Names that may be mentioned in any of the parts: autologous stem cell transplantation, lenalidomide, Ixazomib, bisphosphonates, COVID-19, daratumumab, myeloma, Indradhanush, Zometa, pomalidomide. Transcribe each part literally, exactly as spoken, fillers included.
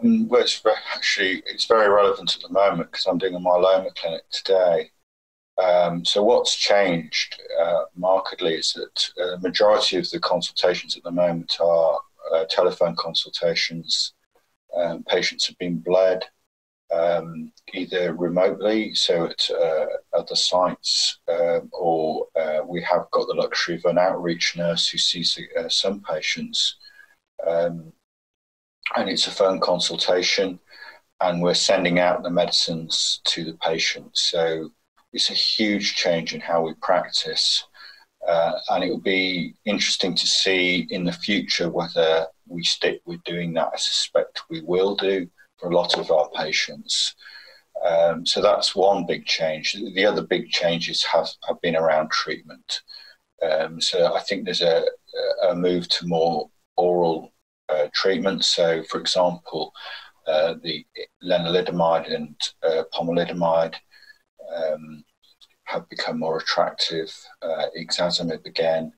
Um, well, it's actually, it's very relevant at the moment because I'm doing a myeloma clinic today. Um, so what's changed uh, markedly is that the uh, majority of the consultations at the moment are uh, telephone consultations. Um, patients have been bled um, either remotely, so at uh, other sites, um, or uh, we have got the luxury of an outreach nurse who sees uh, some patients. Um, and it's a phone consultation, and we're sending out the medicines to the patient. So it's a huge change in how we practice, uh, and it will be interesting to see in the future whether we stick with doing that. I suspect we will do for a lot of our patients. Um, so that's one big change. The other big changes have, have been around treatment. Um, so I think there's a, a move to more oral uh, treatment. So, for example, uh, the lenalidomide and uh, pomalidomide um, have become more attractive. Uh, Ixazomib again,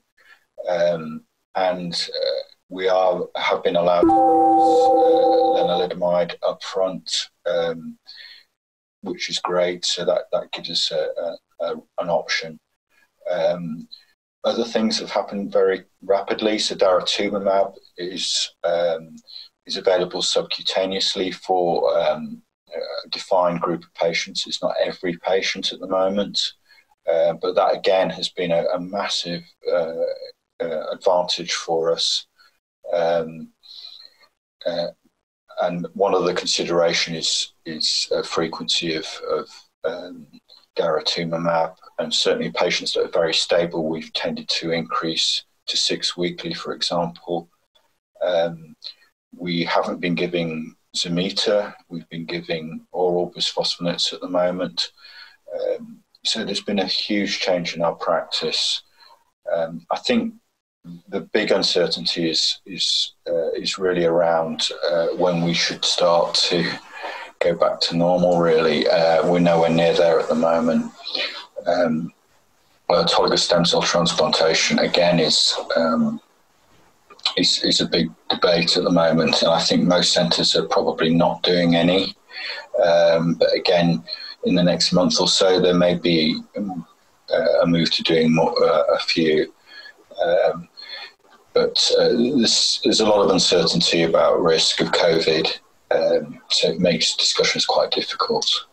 um, and uh, we are have been allowed to use uh, lenalidomide up front, um, which is great. So that that gives us a, a, a, an option. Um, Other things have happened very rapidly. So daratumumab is um, is available subcutaneously for um, a defined group of patients. It's not every patient at the moment, uh, but that again has been a, a massive uh, uh, advantage for us. Um, uh, and one other consideration is is a frequency of of um, daratumumab, and certainly patients that are very stable, we've tended to increase to six weekly, for example. Um, we haven't been giving Zometa, we've been giving oral bisphosphonates at the moment. Um, so there's been a huge change in our practice. Um, I think the big uncertainty is, is, uh, is really around uh, when we should start to go back to normal, really. Uh, we're nowhere near there at the moment. Um, autologous stem cell transplantation, again, is, um, is, is a big debate at the moment, and I think most centres are probably not doing any. Um, but again, in the next month or so, there may be um, uh, a move to doing more, uh, a few. Um, but uh, this, there's a lot of uncertainty about risk of COVID. Um, so it makes discussions quite difficult.